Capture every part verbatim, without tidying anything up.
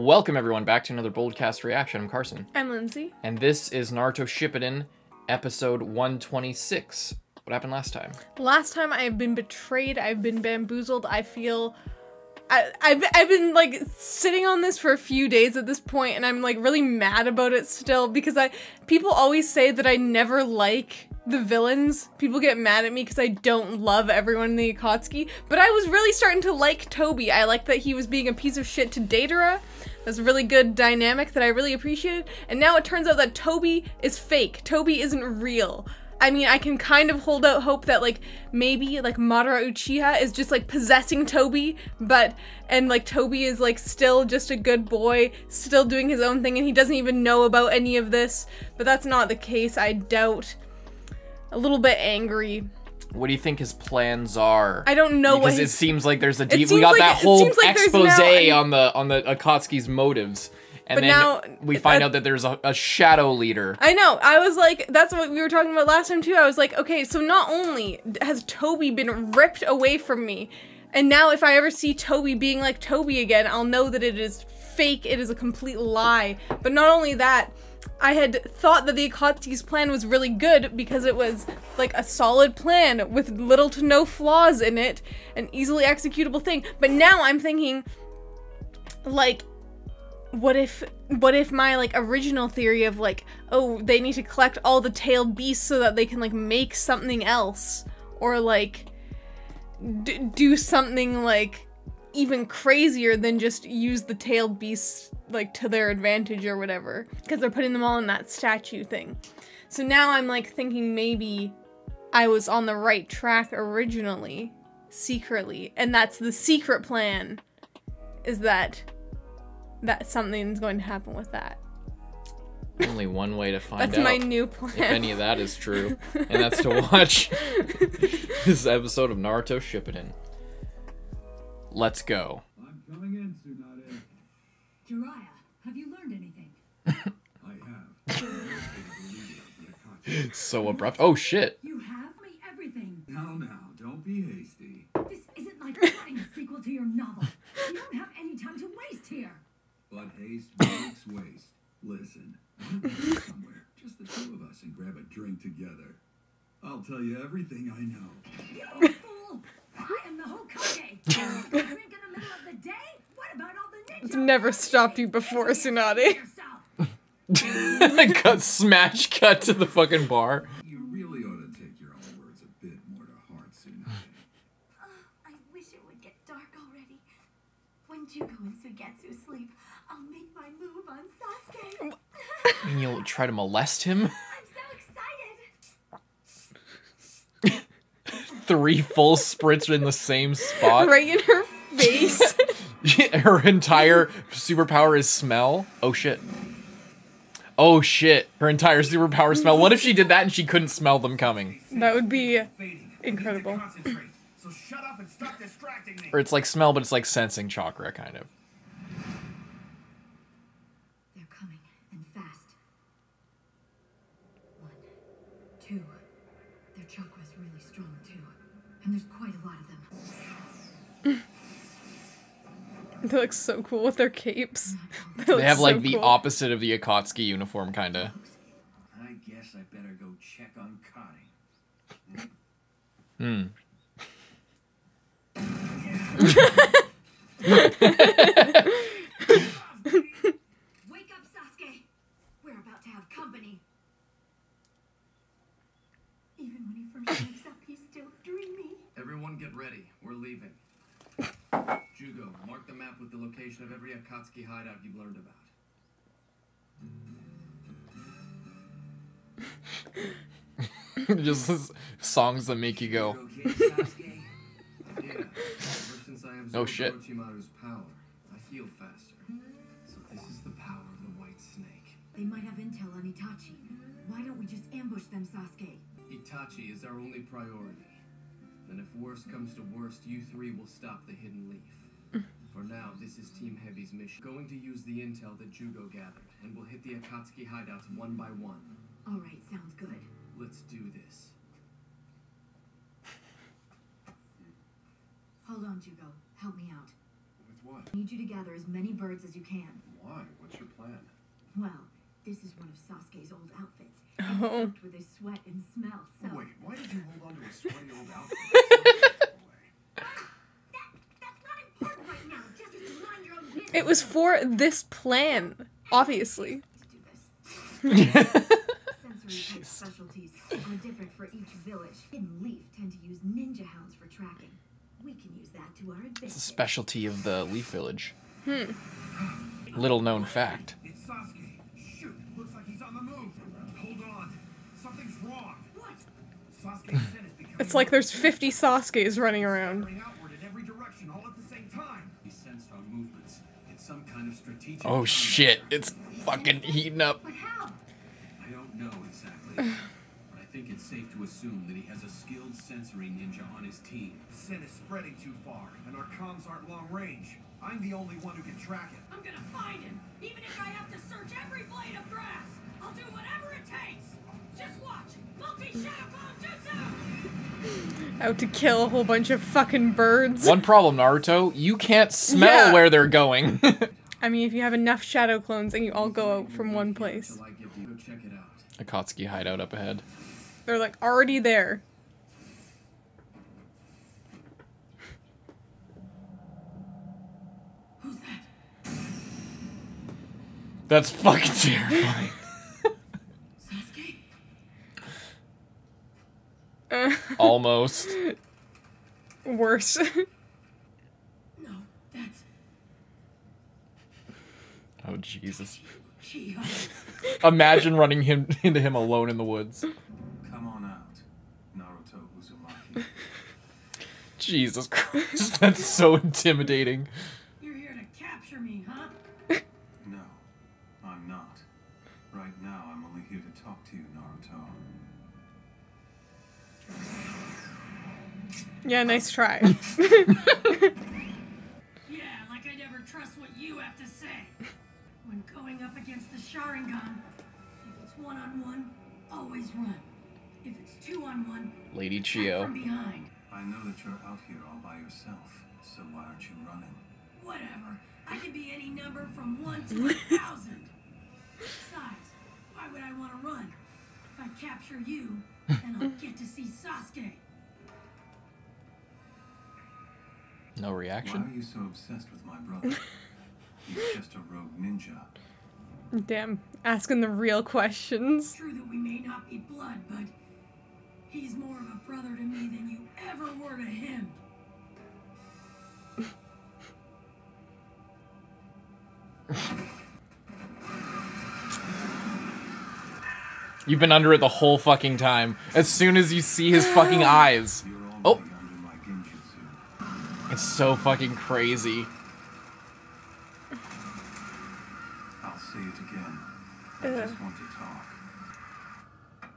Welcome everyone back to another Boldcast Reaction. I'm Carson. I'm Lindsay. And this is Naruto Shippuden, episode one twenty-six. What happened last time? Last time I've been betrayed, I've been bamboozled, I feel... I, I've, I've been, like, sitting on this for a few days at this point, and I'm, like, really mad about it still, because I- people always say that I never like the villains. People get mad at me because I don't love everyone in the Akatsuki, but I was really starting to like Tobi. I liked that he was being a piece of shit to Deidara. That's a really good dynamic that I really appreciated, and now it turns out that Tobi is fake. Tobi isn't real. I mean, I can kind of hold out hope that, like, maybe, like, Madara Uchiha is just, like, possessing Tobi, but, and, like, Tobi is, like, still just a good boy, still doing his own thing, and he doesn't even know about any of this, but that's not the case, I doubt. A little bit angry. What do you think his plans are? I don't know what his- Because it seems like there's a deep- We got like, that whole like expose an... on the on the Akatsuki's motives. And but then now, we find uh, out that there's a, a shadow leader. I know. I was like, that's what we were talking about last time too. I was like, okay, so not only has Tobi been ripped away from me, and now if I ever see Tobi being like Tobi again, I'll know that it is fake. It is a complete lie. But not only that, I had thought that the Akatsuki's plan was really good because it was like a solid plan with little to no flaws in it, an easily executable thing. But now I'm thinking, like, What if, what if my, like, original theory of, like, oh, they need to collect all the tailed beasts so that they can, like, make something else, or, like, d do something, like, even crazier than just use the tailed beasts, like, to their advantage or whatever, because they're putting them all in that statue thing. So now I'm, like, thinking maybe I was on the right track originally, secretly, and that's the secret plan, is that... that something's going to happen with that. Only one way to find that's out. That's my new plan. If any of that is true. And that's to watch this episode of Naruto Shippuden. Let's go. I'm coming in, Tsunade. Jiraiya, have you learned anything? I have. So abrupt. Oh, shit. You have me everything. Now, now, don't be hasty. This isn't like writing a sequel to your novel. You don't have any time to waste here. But haste makes waste. Listen, I'm going to go somewhere, just the two of us, and grab a drink together. I'll tell you everything I know. You fool! I am the Hokage! A drink in the middle of the day? What about all the ninjas? It's never stopped you before, Tsunade. Cut, smash cut to the fucking bar. You really ought to take your own words a bit more to heart, Tsunade. Oh, I wish it would get dark already. When Juugo and Suigetsu sleep, I'll make my move on Sasuke. And you'll try to molest him? I'm so excited. Three full sprints in the same spot. Right in her face. Her entire superpower is smell. Oh shit. Oh shit. Her entire superpower is smell. What if she did that and she couldn't smell them coming? That would be incredible. So shut up and stop distracting me. Or it's like smell, but it's like sensing chakra, kind of. And there's quite a lot of them. They look so cool with their capes. They, they have so like the cool. opposite of the Akatsuki uniform, kinda. I guess I better go check on Connie. Hmm. Wake up, Sasuke. We're about to have company. Even when he first wakes up, he's still dreaming. Everyone get ready. We're leaving. Juugo, mark the map with the location of every Akatsuki hideout you've learned about. Just songs that make you go. Yeah. Ever since I absorbed oh, shit. Orochimaru's power, I heal faster. So this is the power of the white snake. They might have intel on Itachi. Why don't we just ambush them, Sasuke? Itachi is our only priority. And if worse comes to worst, you three will stop the Hidden Leaf. For now, this is Team Heavy's mission. Going to use the intel that Juugo gathered, and we'll hit the Akatsuki hideouts one by one. All right, sounds good. Let's do this. Hold on, Juugo. Help me out. With what? I need you to gather as many birds as you can. Why? What's your plan? Well, this is one of Sasuke's old outfits. It's soaked with his sweat and smell, so... Wait, why did you hold on to a sweaty old outfit? It was for this plan, obviously. Sensory specialties are different for each village. Hidden Leaf tend to use ninja hounds for tracking. We can use that to our advantage. It's a specialty of the Leaf Village. Hmm. Little known fact. It's Sasuke. Shoot, looks like he's on the move. Hold on. Something's wrong. What? Sasuke said it's becoming... It's like there's fifty Sasukes running around. Some kind of strategic oh shit, it's fucking heating up. But how? I don't know exactly, but I think it's safe to assume that he has a skilled sensory ninja on his team. Sin is spreading too far, and our comms aren't long range. I'm the only one who can track it. I'm gonna find him, even if I have to search every blade of grass. I'll do whatever it takes. Just watch. Multi-shadow clone jutsu. Out to kill a whole bunch of fucking birds. One problem, Naruto. You can't smell yeah. where they're going. I mean, if you have enough shadow clones and you all go out from one place. Akatsuki hideout up ahead. They're like already there. Who's that? That's fucking terrifying. Almost. Worse. No, that's... Oh, Jesus. Chiyo. Imagine running him into him alone in the woods. Come on out, Naruto Uzumaki. Jesus Christ, that's so intimidating. You're here to capture me, huh? No, I'm not. Right now, I'm only here to talk to you, Naruto. Yeah, nice try. Yeah, like I never trust what you have to say. When going up against the Sharingan, if it's one on one, always run. If it's two on one, Lady Chiyo. From behind. I know that you're out here all by yourself, so why aren't you running? Whatever. I can be any number from one to a thousand. Besides, why would I want to run? If I capture you, then I'll get to see Sasuke. No reaction. Why are you so obsessed with my brother? He's just a rogue ninja. Damn, asking the real questions. True that we may not be blood, but he's more of a brother to me than you ever were to him. You've been under it the whole fucking time. As soon as you see his fucking eyes. Oh. It's so fucking crazy. I'll say it again. I just want to talk.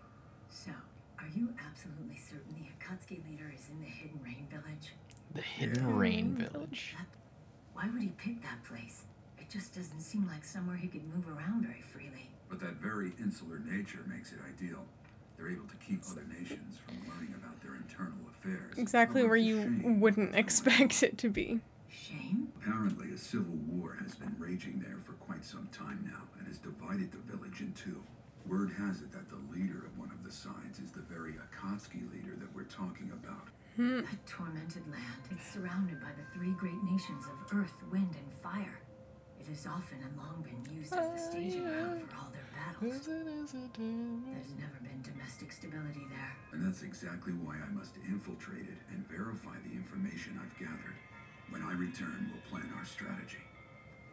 So, are you absolutely certain the Akatsuki leader is in the Hidden Rain Village? The Hidden Rain Village. Why would he pick that place? It just doesn't seem like somewhere he could move around very freely. But that very insular nature makes it ideal. They're able to keep other nations from learning about their internal affairs. Exactly where you wouldn't expect it to be. Shame? Apparently a civil war has been raging there for quite some time now and has divided the village in two. Word has it that the leader of one of the sides is the very Akatsuki leader that we're talking about. Hmm. A tormented land. It's surrounded by the three great nations of earth, wind, and fire. It has often and long been used as the staging ground for all their battles. There's never been domestic stability there. And that's exactly why I must infiltrate it and verify the information I've gathered. When I return, we'll plan our strategy.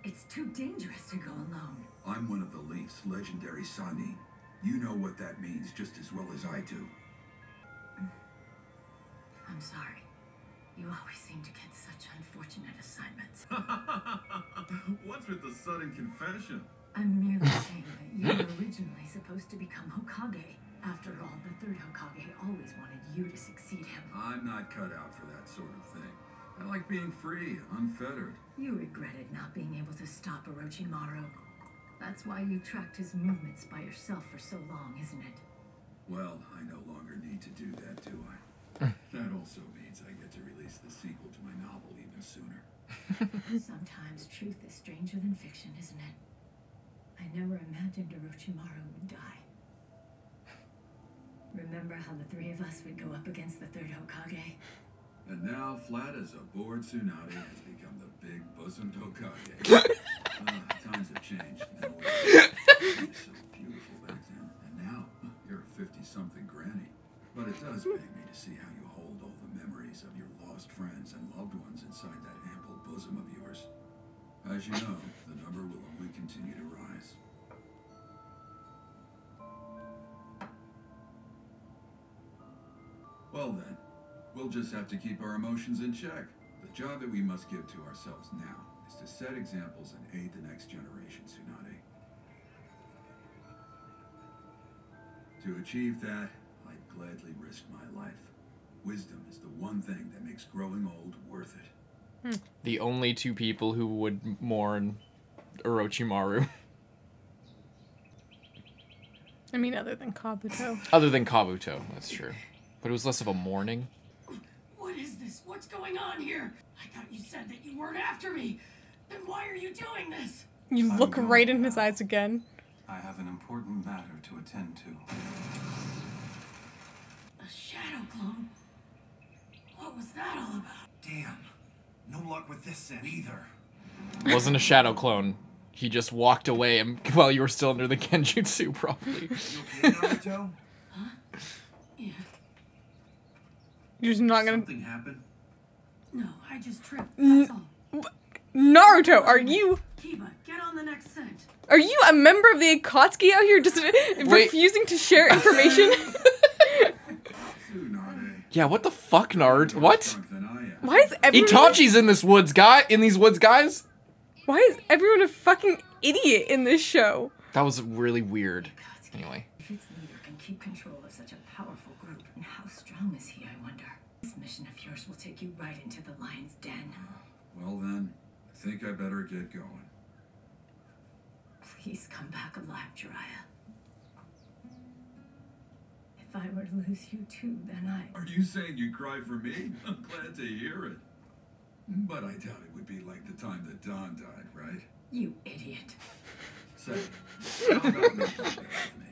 It's too dangerous to go alone. I'm one of the Leaf's legendary Sannin. You know what that means just as well as I do. I'm sorry. You always seem to get such unfortunate assignments. What's with the sudden confession? I'm merely saying that you were originally supposed to become Hokage. After all, the third Hokage always wanted you to succeed him. I'm not cut out for that sort of thing. I like being free, unfettered. You regretted not being able to stop Orochimaru. That's why you tracked his movements by yourself for so long, isn't it? Well, I no longer need to do that, do I? That also means I get to release the sequel to my novel even sooner. Sometimes truth is stranger than fiction, isn't it? I never imagined Orochimaru would die. Remember how the three of us would go up against the third Hokage? And now, flat as a board, Tsunade has become the big bosomed Hokage. uh, times have changed. No way. You were so beautiful back then. And now, you're a fifty-something granny. But it does pain me to see how you hold all the memories of your lost friends and loved ones inside that ample bosom of yours. As you know, the number will only continue to rise. Well then, we'll just have to keep our emotions in check. The job that we must give to ourselves now is to set examples and aid the next generation, Tsunade. To achieve that, I'd gladly risk my life. Wisdom is the one thing that makes growing old worth it. Hmm. The only two people who would mourn Orochimaru. I mean, other than Kabuto. Other than Kabuto, that's true. But it was less of a mourning. What is this? What's going on here? I thought you said that you weren't after me. Then why are you doing this? You look right in his eyes again. I have an important matter to attend to. A shadow clone? What was that all about? Damn. No luck with this set either. It wasn't a shadow clone. He just walked away while you were still under the Genjutsu, probably. You okay, Naruto? Huh? Yeah. You're just not gonna. Something happened? No, I just tripped. That's all. Naruto, are you? Kiba, get on the next scent. Are you a member of the Akatsuki out here, just refusing to share information? Yeah, what the fuck, Naruto? What? Why is everyone? Itachi's in this woods, guy. In these woods, guys. Why is everyone a fucking idiot in this show? That was really weird. Anyway. If its leader can keep control of such a powerful group, and how strong is he? I wonder. This mission of yours will take you right into the lion's den. Well then, I think I better get going. Please come back alive, Jiraiya. If I were to lose you too, then I... Are you saying you'd cry for me? I'm glad to hear it. But I doubt it would be like the time that Don died, right? You idiot. Say, how about making a bet with me?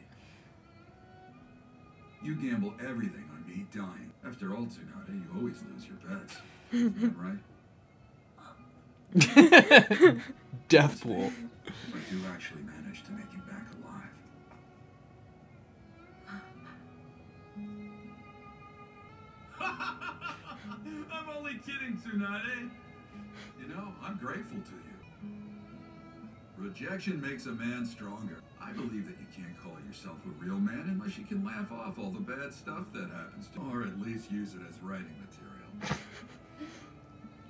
You gamble everything on me dying. After all, Tsunade, you always lose your bets. Isn't that right? Death pool. But you actually managed to make it back alive. I'm only kidding, Tsunade. You know, I'm grateful to you. Rejection makes a man stronger. I believe that you can't call yourself a real man unless you can laugh off all the bad stuff that happens to you, or at least use it as writing material.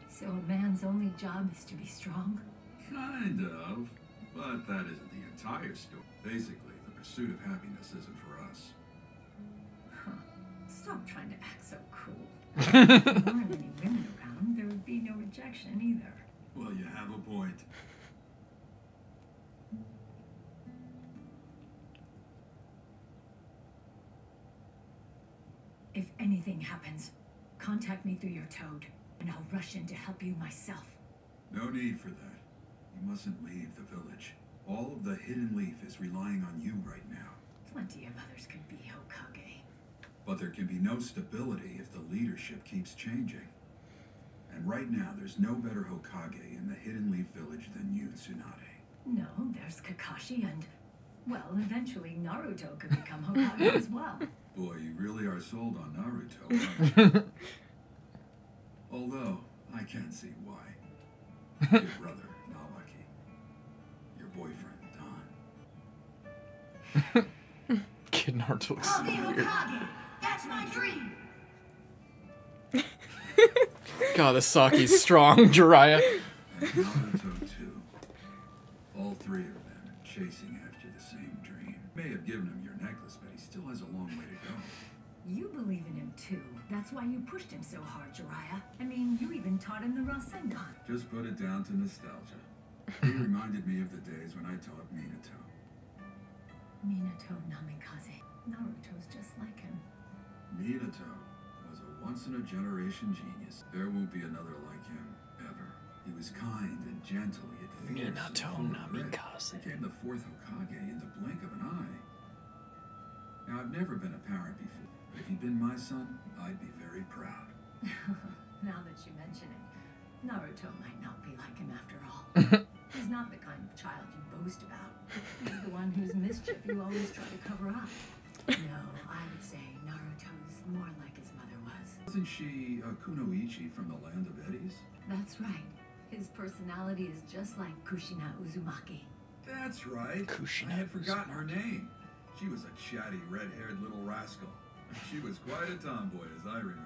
So a man's only job is to be strong? Kind of, but that isn't the entire story. Basically, the pursuit of happiness isn't for us. Huh. Stop trying to act so cruel. If there weren't any women around, there would be no rejection either. Well, you have a point. If anything happens, contact me through your toad, and I'll rush in to help you myself. No need for that. You mustn't leave the village. All of the Hidden Leaf is relying on you right now. Plenty of others could be Hokage. But there can be no stability if the leadership keeps changing. And right now, there's no better Hokage in the Hidden Leaf Village than you, Tsunade. No, there's Kakashi and... Well, eventually Naruto could become Hokage as well. Boy, you really are sold on Naruto, aren't you? Although, I can't see why. Your brother, Nawaki. Your boyfriend, Don. Kid Naruto looks so weird. That's my dream! God, the Saki's strong, Jiraiya. And Naruto, too. All three of them chasing after the same dream. May have given him your necklace, but he still has a long way to go. You believe in him too. That's why you pushed him so hard, Jiraiya. I mean, you even taught him the Rasengan. Just put it down to nostalgia. He reminded me of the days when I taught Minato. Minato Namikaze. Naruto's just like him. Minato was a once-in-a-generation genius. There won't be another like him, ever. He was kind and gentle, yet feared. Minato Namikaze became the fourth Hokage in the blink of an eye. Now, I've never been a parent before, but if he'd been my son, I'd be very proud. Now that you mention it, Naruto might not be like him after all. He's not the kind of child you boast about. He's the one whose mischief you always try to cover up. No, I would say Naruto's more like his mother was. Wasn't she a Kunoichi from the Land of Eddies? That's right. His personality is just like Kushina Uzumaki. That's right. Kushina I had forgotten Uzumaki. her name. She was a chatty, red-haired little rascal. She was quite a tomboy, as I remember.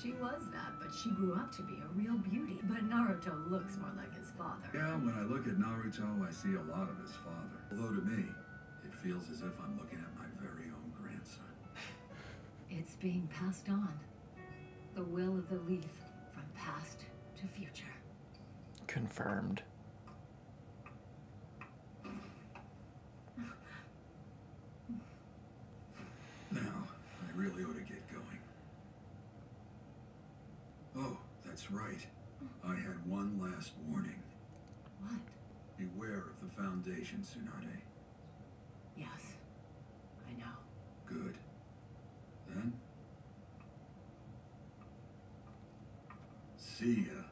She was that, but she grew up to be a real beauty. But Naruto looks more like his father. Yeah, when I look at Naruto, I see a lot of his father. Although to me, it feels as if I'm looking at my very own grandson. It's being passed on. The will of the leaf, from past to future. Confirmed. Now, I really ought to get going. Oh, that's right. I had one last warning. What? Beware of the Foundation, Tsunade. Yes, I know. Good. Then? See ya.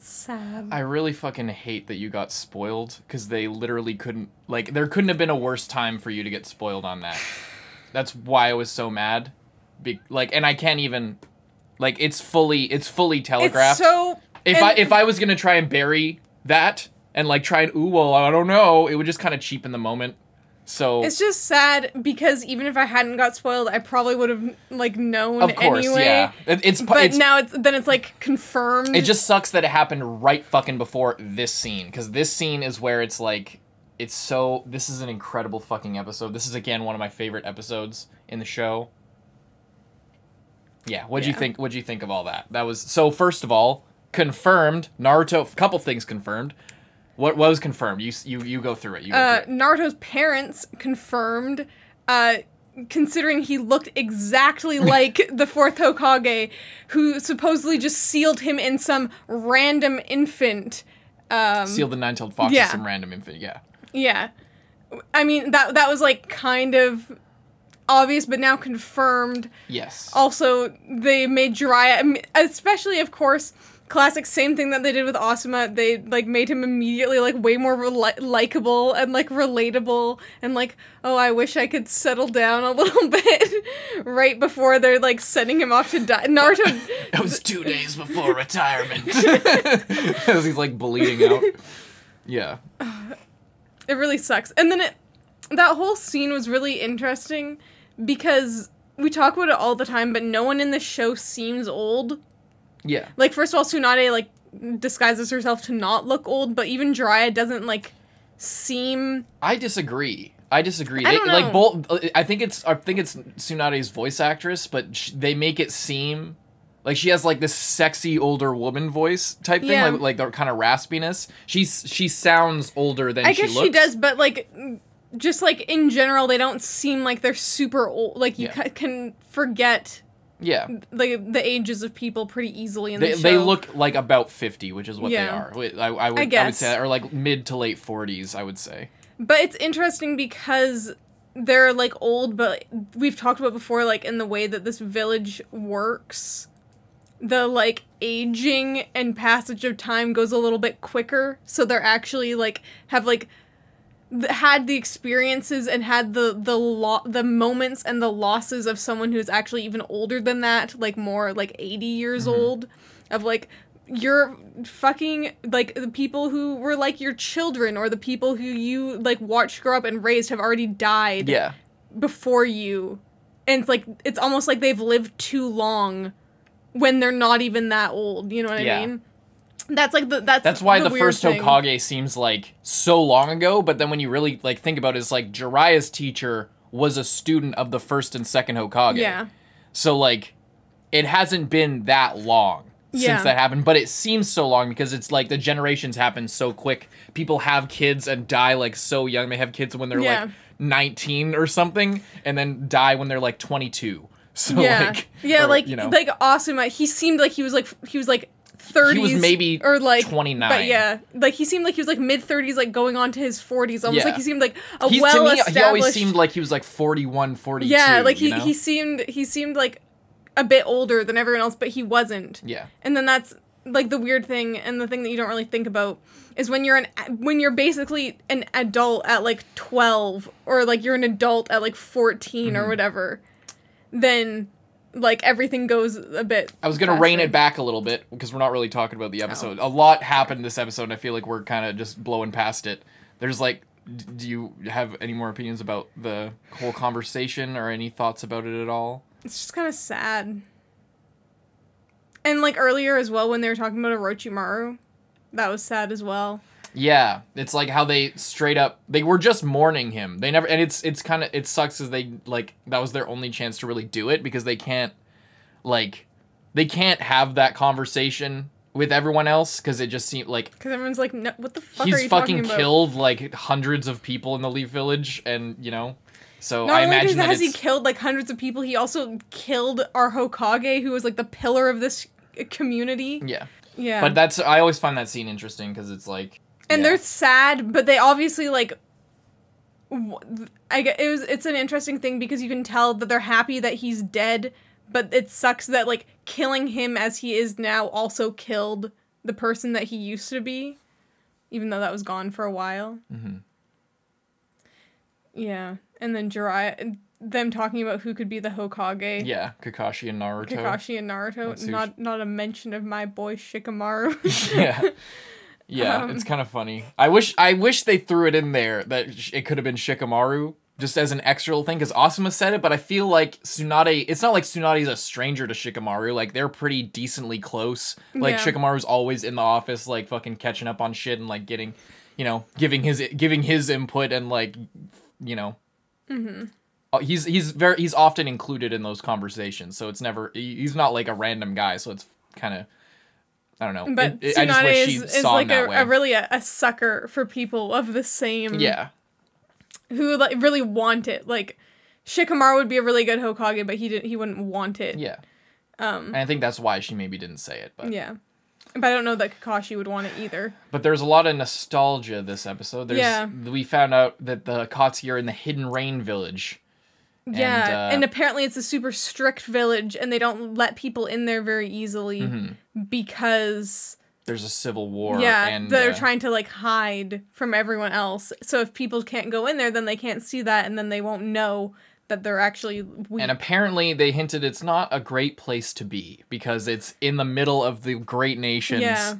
Sad. I really fucking hate that you got spoiled, because they literally couldn't, like, there couldn't have been a worse time for you to get spoiled on that. That's why I was so mad. Be like, and I can't even, like, it's fully, it's fully telegraphed. It's so, if I if I was gonna try and bury that and like try and ooh, well, I don't know, it would just kind of cheapen the moment. So it's just sad, because even if I hadn't got spoiled, I probably would have like known anyway. Of course, anyway. yeah. It, it's but it's, now it's then it's like confirmed. It just sucks that it happened right fucking before this scene, because this scene is where it's like, it's so. This is an incredible fucking episode. This is again one of my favorite episodes in the show. Yeah. What'd yeah. you think? What'd you think of all that? That was so. First of all, confirmed Naruto. A couple things confirmed. What was confirmed? You you you go through it. You go uh, through it. Naruto's parents confirmed, uh, considering he looked exactly like the fourth Hokage, who supposedly just sealed him in some random infant. Um, sealed the nine-tailed fox yeah. in some random infant. Yeah. Yeah, I mean that that was like kind of obvious, but now confirmed. Yes. Also, they made Jiraiya, especially of course. Classic, same thing that they did with Asuma. They, like, made him immediately, like, way more likable and, like, relatable and, like, oh, I wish I could settle down a little bit right before they're, like, sending him off to die. Naruto... That was two days before retirement. Because he's, like, bleeding out. Yeah. It really sucks. And then it... That whole scene was really interesting because we talk about it all the time, but no one in the show seems old. Yeah. Like, first of all, Tsunade, like, disguises herself to not look old, but even Jiraiya doesn't, like, seem... I disagree. I disagree. I don't they, know. Like, both... I think it's... I think it's Tsunade's voice actress, but sh they make it seem... Like, she has, like, this sexy older woman voice type thing, yeah. like, like, the kind of raspiness. She's, she sounds older than I she looks. I guess she does, but, like... Just, like, in general, they don't seem like they're super old. Like, you yeah. can forget... Yeah, the the ages of people pretty easily in they, the show. They look like about fifty, which is what yeah. they are. I, I would I, guess. I would say, that, or like mid to late forties, I would say. But it's interesting because they're like old, but we've talked about before, like in the way that this village works, the like aging and passage of time goes a little bit quicker, so they're actually like have like. had the experiences and had the the lo the moments and the losses of someone who's actually even older than that, like more like eighty years mm-hmm. old, of like you're fucking like the people who were like your children or the people who you like watched grow up and raised have already died yeah. before you, and it's like it's almost like they've lived too long when they're not even that old. You know what yeah. I mean? That's like the that's That's why the, the first thing. Hokage seems like so long ago, but then when you really like think about it, it's like Jiraiya's teacher was a student of the first and second Hokage. Yeah. So like it hasn't been that long yeah. since that happened, but it seems so long because it's like the generations happen so quick. People have kids and die like so young. They have kids when they're yeah. like nineteen or something and then die when they're like twenty-two. So yeah. like Yeah, or, like you know. like Asuma, he seemed like he was like he was like thirties, he was maybe or like twenty-nine, but yeah, like he seemed like he was like mid thirties, like going on to his forties, almost yeah. like he seemed like a He's, well to me, established. He always seemed like he was like forty-one, forty-two. Yeah, like he you know? he seemed he seemed like a bit older than everyone else, but he wasn't. Yeah, and then that's like the weird thing, and the thing that you don't really think about is when you're an when you're basically an adult at like twelve, or like you're an adult at like fourteen mm-hmm. or whatever, then. Like, everything goes a bit I was going to rein it back a little bit, because we're not really talking about the episode. No. A lot happened this episode, and I feel like we're kind of just blowing past it. There's, like, d do you have any more opinions about the whole conversation, or any thoughts about it at all? It's just kind of sad. And, like, earlier as well, when they were talking about Orochimaru, that was sad as well. Yeah, it's like how they straight up, they were just mourning him. They never, and it's, it's kind of, it sucks as they, like, that was their only chance to really do it, because they can't, like, they can't have that conversation with everyone else, because it just seemed like. Because everyone's like, no, what the fuck are you talking about? He's fucking killed, like, hundreds of people in the Leaf Village, and, you know, so I imagine that it's. Not only has he killed, like, hundreds of people, he also killed our Hokage, who was, like, the pillar of this community. Yeah. Yeah. But that's, I always find that scene interesting, because it's like. And yeah. they're sad, but they obviously, like, I it was, it's an interesting thing because you can tell that they're happy that he's dead, but it sucks that, like, killing him as he is now also killed the person that he used to be, even though that was gone for a while. Mm-hmm. Yeah, and then Jiraiya, them talking about who could be the Hokage. Yeah, Kakashi and Naruto. Kakashi and Naruto, not, not a mention of my boy Shikamaru. yeah. Yeah, um, it's kind of funny. I wish I wish they threw it in there that it could have been Shikamaru, just as an extra little thing, because Asuma said it, but I feel like Tsunade, it's not like Tsunade's a stranger to Shikamaru, like, they're pretty decently close. Like, yeah. Shikamaru's always in the office, like, fucking catching up on shit and, like, getting, you know, giving his giving his input and, like, you know. Mm-hmm. He's, he's, very, he's often included in those conversations, so it's never, he's not, like, a random guy, so it's kind of. I don't know. But it, Tsunade I just wish she is, is like a, a really a, a sucker for people of the same. Yeah. Who like really want it. Like Shikamaru would be a really good Hokage, but he didn't. He wouldn't want it. Yeah. Um. And I think that's why she maybe didn't say it. But yeah. But I don't know that Kakashi would want it either. But there's a lot of nostalgia this episode. There's, yeah. We found out that the Akatsuki are in the Hidden Rain Village. Yeah, and, uh, and apparently it's a super strict village, and they don't let people in there very easily mm-hmm. because there's a civil war. Yeah, and, they're uh, trying to like hide from everyone else. So if people can't go in there, then they can't see that, and then they won't know that they're actually weak. And apparently they hinted it's not a great place to be because it's in the middle of the great nations, yeah.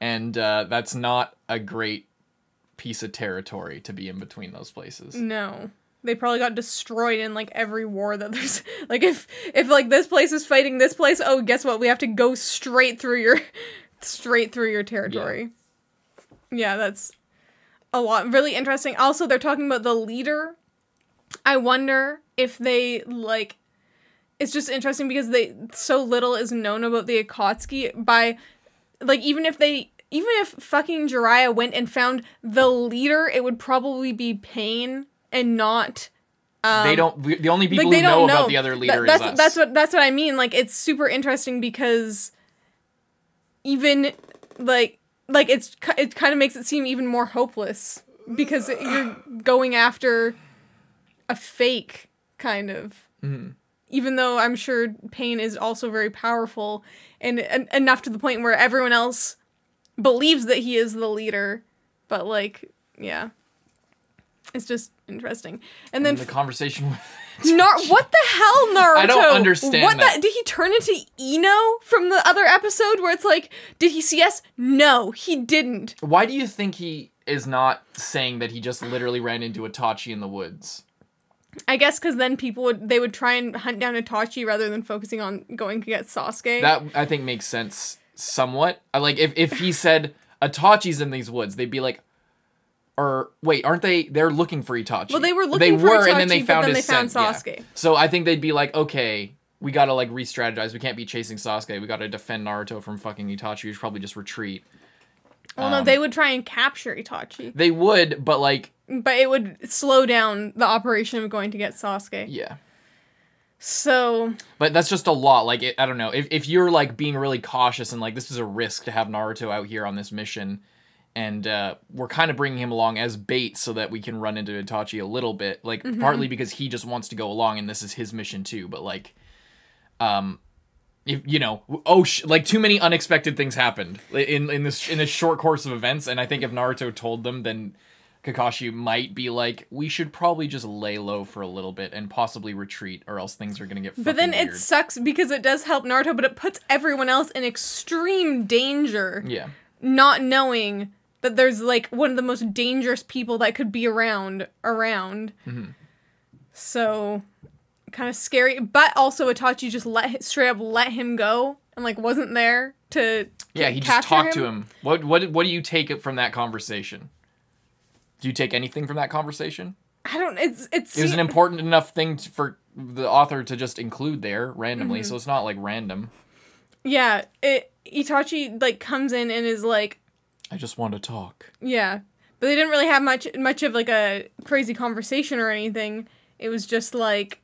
and uh, that's not a great piece of territory to be in between those places. No. They probably got destroyed in, like, every war that there's. Like, if, if like, this place is fighting this place, oh, guess what? We have to go straight through your, straight through your territory. Yeah. yeah, that's a lot. Really interesting. Also, they're talking about the leader. I wonder if they, like, it's just interesting because they, so little is known about the Akatsuki by, like, even if they, even if fucking Jiraiya went and found the leader, it would probably be Pain. And not, um, they don't. The only people like who know, know about the other leader Th is us. That's what. That's what I mean. Like, it's super interesting because even like like it's it kind of makes it seem even more hopeless because it, you're going after a fake kind of. Mm-hmm. Even though I'm sure Pain is also very powerful and, and enough to the point where everyone else believes that he is the leader, but like yeah. It's just interesting. And, and then... the conversation with... Nar what the hell, Naruto? I don't understand what that. The did he turn into Ino from the other episode where it's like, did he see us? No, he didn't. Why do you think he is not saying that he just literally ran into Itachi in the woods? I guess because then people would... They would try and hunt down Itachi rather than focusing on going to get Sasuke. That, I think, makes sense somewhat. I like if if he said Itachi's in these woods, they'd be like, or wait, aren't they? They're looking for Itachi. Well, they were looking. They for were, Itachi, and then they found then his they found scent. Sasuke. Yeah. So I think they'd be like, okay, we gotta like re-strategize. We can't be chasing Sasuke. We gotta defend Naruto from fucking Itachi. We should probably just retreat. Well, um, no, they would try and capture Itachi. They would, but like, but it would slow down the operation of going to get Sasuke. Yeah. So, but that's just a lot. Like, it, I don't know. If if you're like being really cautious and like this is a risk to have Naruto out here on this mission, and uh, we're kind of bringing him along as bait so that we can run into Itachi a little bit. Like, mm-hmm. partly because he just wants to go along and this is his mission too. But like, um, if you know, oh, sh like too many unexpected things happened in in this in this short course of events. And I think if Naruto told them, then Kakashi might be like, we should probably just lay low for a little bit and possibly retreat, or else things are gonna get fucking weird. But then it sucks because it does help Naruto, but it puts everyone else in extreme danger. Yeah. Not knowing that there's like one of the most dangerous people that could be around around. Mm-hmm. So kind of scary. But also Itachi just let straight up let him go and like wasn't there to, to yeah, he just talked him. to him. What what what do you take from that conversation? Do you take anything from that conversation? I don't. It's it's. It was an important enough thing to, for the author to just include there randomly, mm-hmm. so it's not like random. Yeah, it, Itachi like comes in and is like, I just want to talk. Yeah, but they didn't really have much much of like a crazy conversation or anything. It was just like,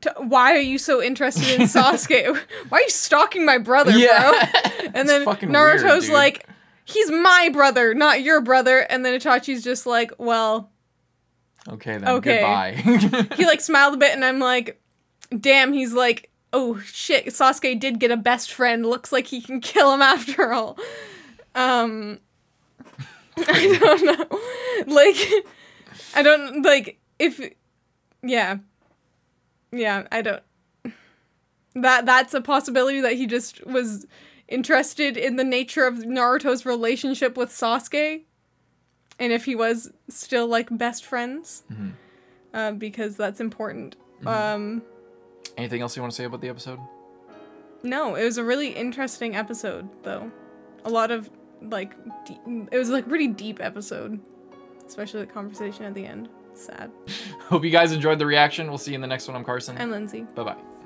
to, why are you so interested in Sasuke? Why are you stalking my brother, yeah. bro? And then Naruto's weird, like, he's my brother, not your brother. And then Itachi's just like, well, okay, then okay. goodbye. He like smiled a bit, and I'm like, damn. He's like, oh shit, Sasuke did get a best friend. Looks like he can kill him after all. Um, I don't know. Like, I don't like if, yeah, yeah. I don't. That that's a possibility that he just was interested in the nature of Naruto's relationship with Sasuke, and if he was still like best friends, mm-hmm. uh, because that's important. Mm-hmm. Um, anything else you want to say about the episode? No, it was a really interesting episode, though. A lot of like, deep, it was like pretty deep episode, especially the conversation at the end. Sad. Hope you guys enjoyed the reaction. We'll see you in the next one. I'm Carson. I'm Lindsay. Bye bye.